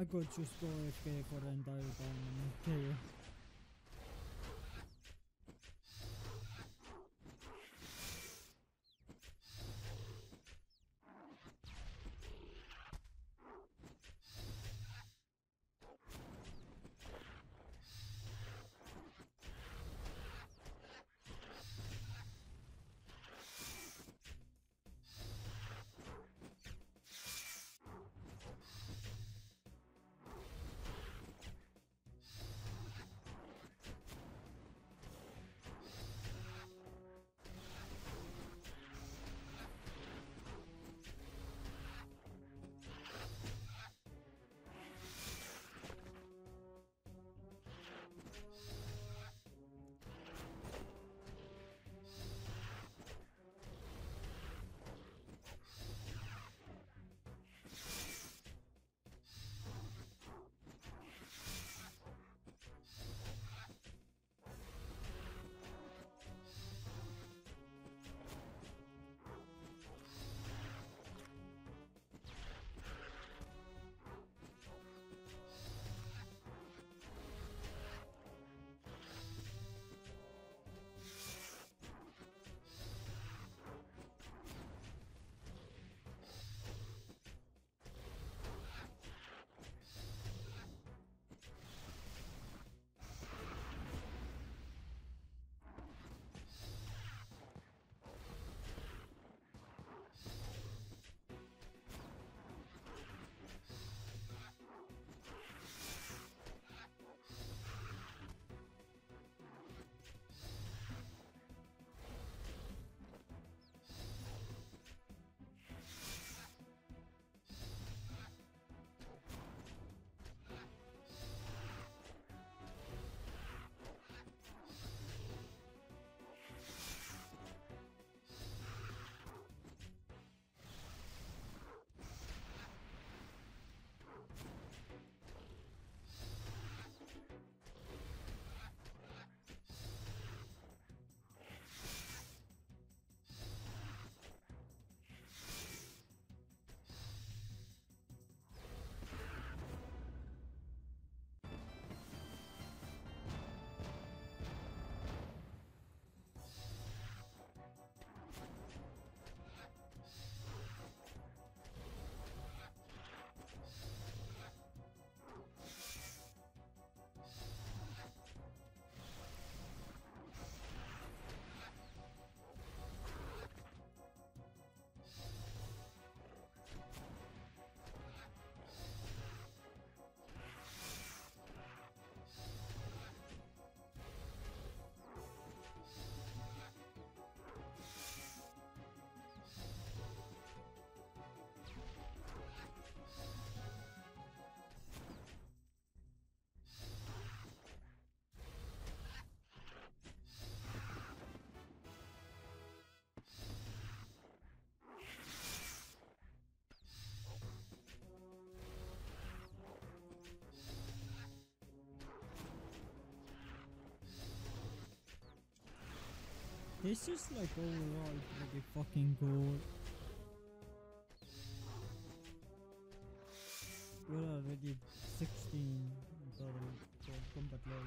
I got just 4 HP for the entire time. Okay. This is like overall pretty fucking good. We're already 16 combat level.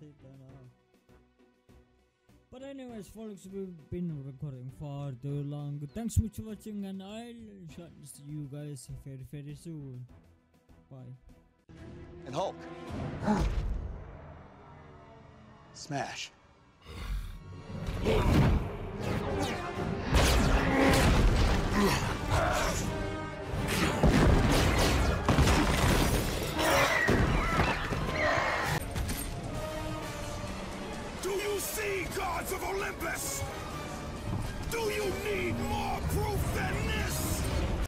hate that now. But anyways, folks, we've been recording far too long. Thanks so much for watching, and I'll see you guys very, very soon. Bye. And Hulk. Smash. Do you see, gods of Olympus? Do you need more proof than this?